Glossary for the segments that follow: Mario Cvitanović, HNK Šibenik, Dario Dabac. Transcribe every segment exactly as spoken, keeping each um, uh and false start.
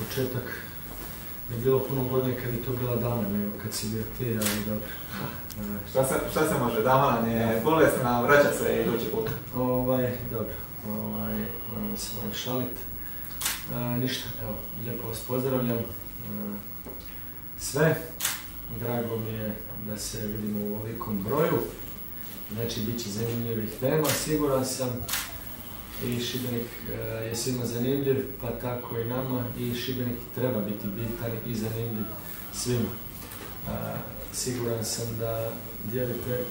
početak je bilo puno godine kad je to bila dama, nego kad si bio ti, ali dobro. Šta se može, dama nam je bolesna, vraća se idući put. Ovaj, dobro, ovaj, moramo se malo šaliti. Ništa, evo, lijepo vas pozdravljam sve. Drago mi je da se vidimo u ovolikom broju. Znači, bit će zanimljivih tema, siguran sam. I Šibenik je svima zanimljiv, pa tako i nama. I Šibenik treba biti bitan i zanimljiv svima. Siguran sam da dijelite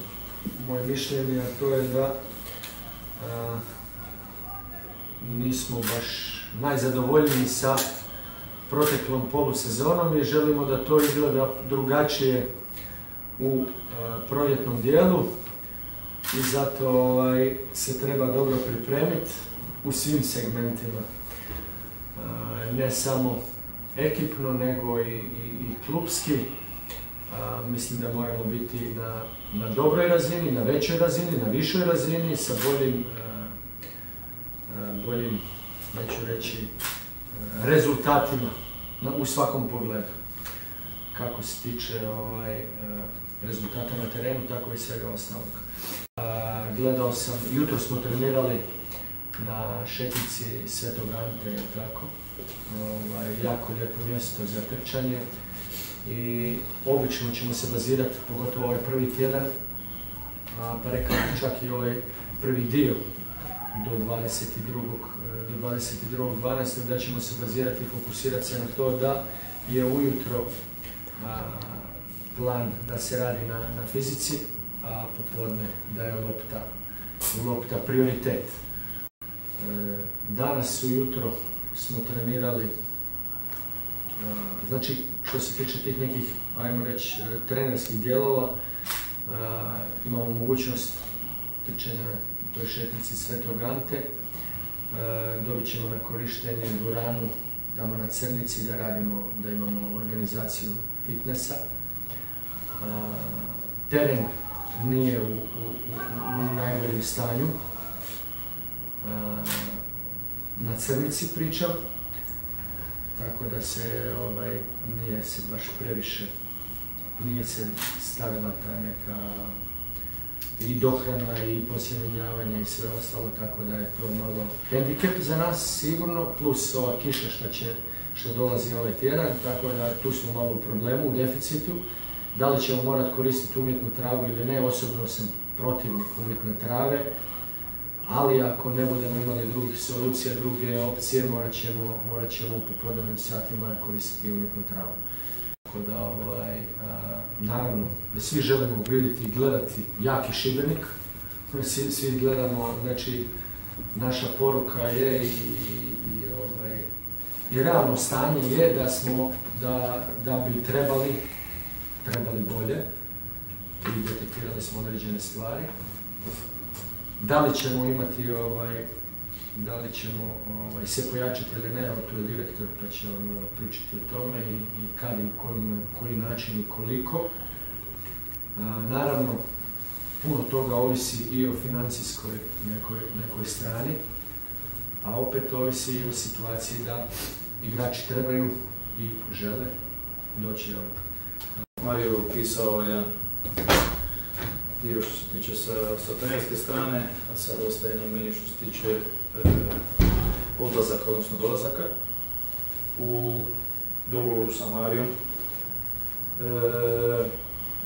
moje mišljenje, a to je da nismo baš najzadovoljniji sa proteklom polusezonom i želimo da to izgleda drugačije u proljetnom dijelu. I zato se treba dobro pripremiti u svim segmentima, ne samo ekipno, nego i klubski. Mislim da moramo biti na dobroj razini, na većoj razini, na višoj razini, sa boljim, neću reći, rezultatima u svakom pogledu. Kako se tiče rezultata na terenu, tako i svega ostalog. Gledao sam, jutro smo trenirali na šetnici Svetog Ante, tako, jako lijepo mjesto za trčanje i obično ćemo se bazirati, pogotovo ovaj prvi tjedan, pa rekao čak i ovaj prvi dio do dvadeset drugog dvanaestog da ćemo se bazirati i fokusirati se na to da je ujutro plan da se radi na fizici, a popodne da je lopta, lopta prioritet. Danas ujutro smo trenirali, znači što se tiče tih nekih, ajmo reći, trenerskih dijelova, imamo mogućnost trčanja u toj šetnici Svetog Ante, dobit ćemo na korištenje dvoranu tamo na Crnici da radimo, da imamo organizaciju fitnessa. Teren nije u najboljem stanju, na Crnici pričam, tako da se nije se baš previše, nije se stavila ta neka i dohrana i posjemenjavanje i sve ostalo, tako da je to malo hendikep za nas sigurno, plus ova kiša što dolazi ovaj tjedan, tako da tu smo malo u problemu, u deficitu. Da li ćemo morati koristiti umjetnu travu ili ne, osobno sam protivnik umjetne trave, ali ako ne budemo imali drugih solucija, druge opcije, morat ćemo u popodnevnim satima koristiti umjetnu travu. Tako da, naravno, da svi želimo vidjeti i gledati jaki Šibenik, svi gledamo, znači, naša poruka je i realno stanje je da smo, da bi trebali trebali bolje i detektirali smo određene stvari. Da li ćemo imati, da li ćemo se pojačati ili ne, tu je direktor pa će vam pričati o tome i kad i u koji način i koliko. Naravno, puno toga ovisi i o financijskoj nekoj strani, a opet ovisi i o situaciji da igrači trebaju i žele doći ovdje. Mario upisao je dio što se tiče sa trenerske strane, a sad ostaje na meni što se tiče odlazaka, odnosno dolazaka. U dogovoru sa Marijom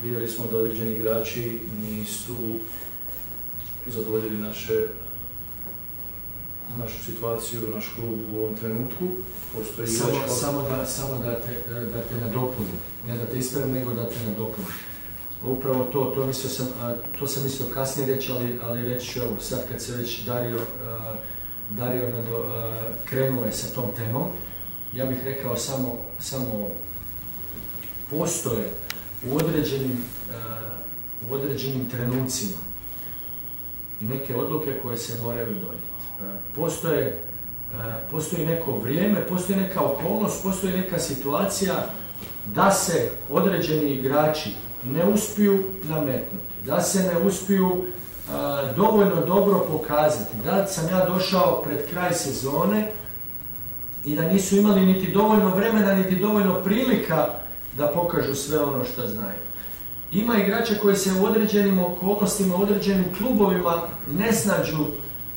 vidjeli smo da određeni igrači nisu zadovoljili našu situaciju, naš klub u ovom trenutku. Samo da te nadopunim, ne da te ispravim, nego da te nadopunim. Upravo to, to sam mislio kasnije reći, ali reći ću ovo, sad kad se već Dario krenuo je sa tom temom, ja bih rekao samo ovo. Postoje u određenim trenucima neke odluke koje se moraju donijeti. Postoje Postoji neko vrijeme, postoji neka okolnost, postoji neka situacija da se određeni igrači ne uspiju nametnuti, da se ne uspiju dovoljno dobro pokazati. Da sam ja došao pred kraj sezone i da nisu imali niti dovoljno vremena, niti dovoljno prilika da pokažu sve ono što znaju. Ima igrača koji se u određenim okolnostima, u određenim klubovima ne snađu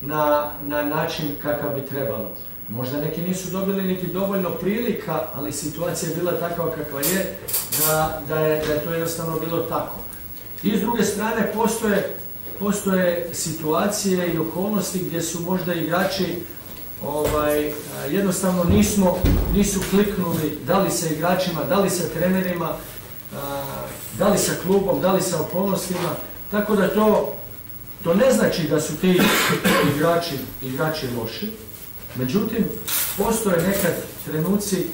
na, na način kakav bi trebalo. Možda neki nisu dobili niti dovoljno prilika, ali situacija je bila takva kakva je, da, da je, da je to jednostavno bilo tako. I s druge strane postoje, postoje situacije i okolnosti gdje su možda igrači ovaj, jednostavno nismo, nisu kliknuli da li sa igračima, da li sa trenerima, da li sa klubom, da li sa okolnostima, tako da to, to ne znači da su ti igrači, igrači loši. Međutim, postoje nekad trenuci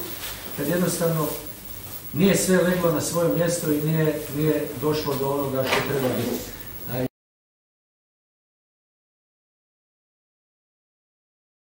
kad jednostavno nije sve leglo na svoje mjesto i nije, nije došlo do onoga što treba biti.